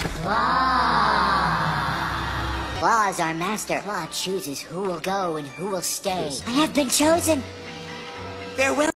Claw! Claw is our master. Claw chooses who will go and who will stay. I have been chosen. Farewell.